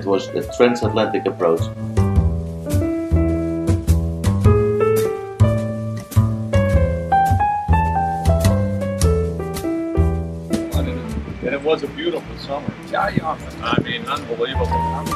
It was the transatlantic approach. And it was a beautiful summer. Yeah. I mean, unbelievable.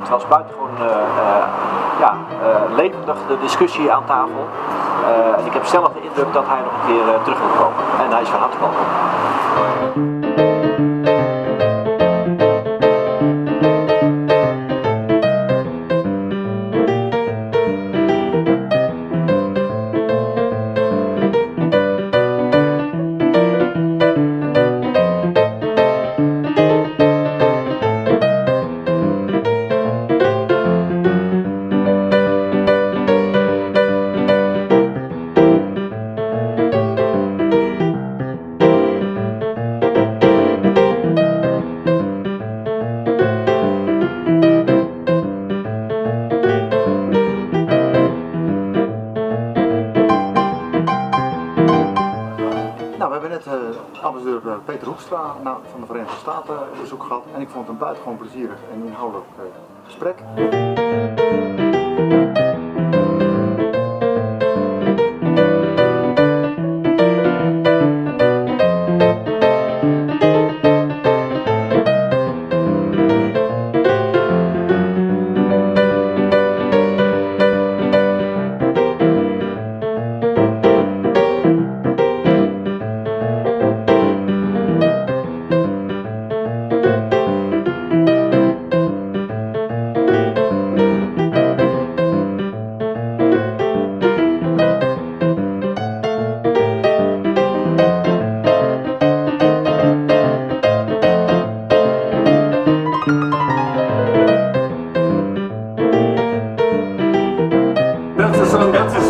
Het was buitengewoon levendig, de discussie aan tafel. En ik heb zelf de indruk dat hij nog een keer terug wil komen. En hij is van harte welkom. We hebben net ambassadeur Peter Hoekstra van de Verenigde Staten bezoek gehad en ik vond het een buitengewoon plezierig en inhoudelijk gesprek.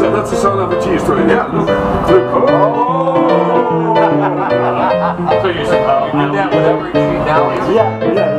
That's the sound of a cheese train. Yeah, look. Oh! So you should probably do that with every cheese now. Yeah.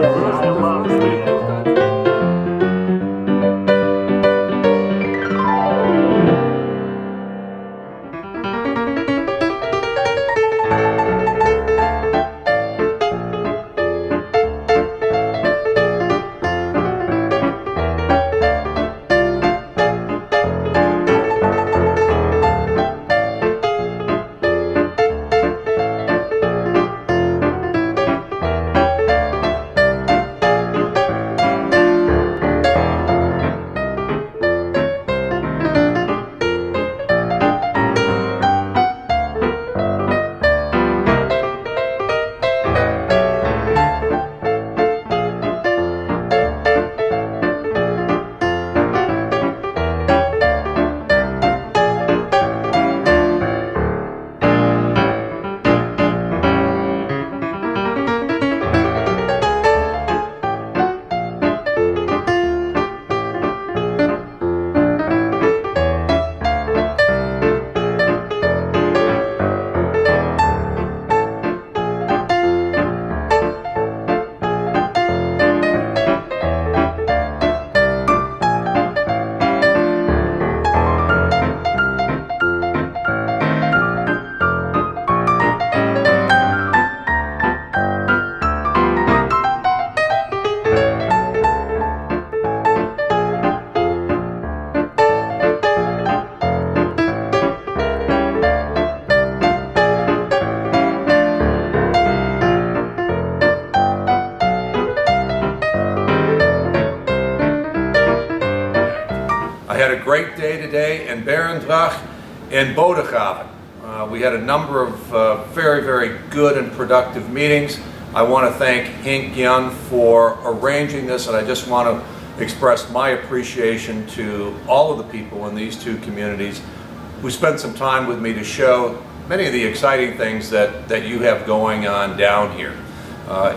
day today in Barendrecht and Bodegraven. We had a number of very, very good and productive meetings. I want to thank Henk Jan for arranging this, and I just want to express my appreciation to all of the people in these two communities who spent some time with me to show many of the exciting things that you have going on down here.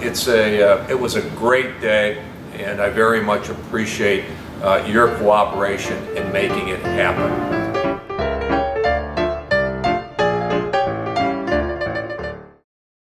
It was a great day, and I very much appreciate your cooperation in making it happen.